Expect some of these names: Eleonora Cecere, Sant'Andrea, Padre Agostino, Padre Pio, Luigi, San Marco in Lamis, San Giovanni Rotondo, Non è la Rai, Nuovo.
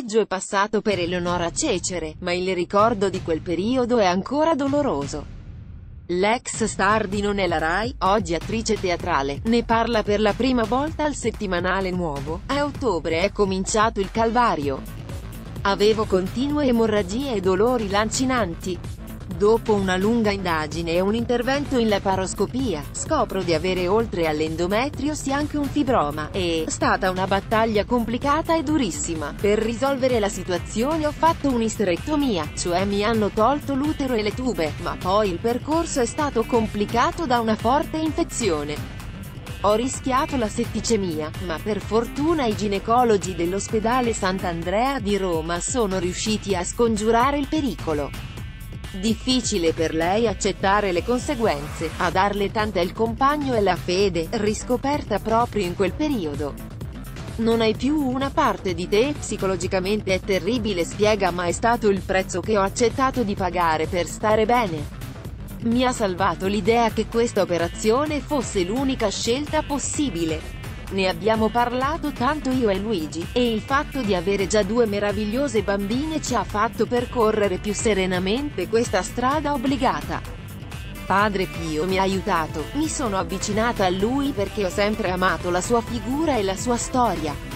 peggio è passato per Eleonora Cecere, ma il ricordo di quel periodo è ancora doloroso. L'ex star di Non è la Rai, oggi attrice teatrale, ne parla per la prima volta al settimanale Nuovo. A ottobre è cominciato il calvario. Avevo continue emorragie e dolori lancinanti. Dopo una lunga indagine e un intervento in laparoscopia, scopro di avere oltre all'endometriosi anche un fibroma. È stata una battaglia complicata e durissima. Per risolvere la situazione ho fatto un'isterectomia, cioè mi hanno tolto l'utero e le tube, ma poi il percorso è stato complicato da una forte infezione. Ho rischiato la setticemia, ma per fortuna i ginecologi dell'ospedale Sant'Andrea di Roma sono riusciti a scongiurare il pericolo. Difficile per lei accettare le conseguenze, a darle tanta il compagno e la fede, riscoperta proprio in quel periodo. Non hai più una parte di te, psicologicamente è terribile, spiega, ma è stato il prezzo che ho accettato di pagare per stare bene. Mi ha salvato l'idea che questa operazione fosse l'unica scelta possibile. Ne abbiamo parlato tanto io e Luigi, e il fatto di avere già due meravigliose bambine ci ha fatto percorrere più serenamente questa strada obbligata. Padre Pio mi ha aiutato, mi sono avvicinata a lui perché ho sempre amato la sua figura e la sua storia.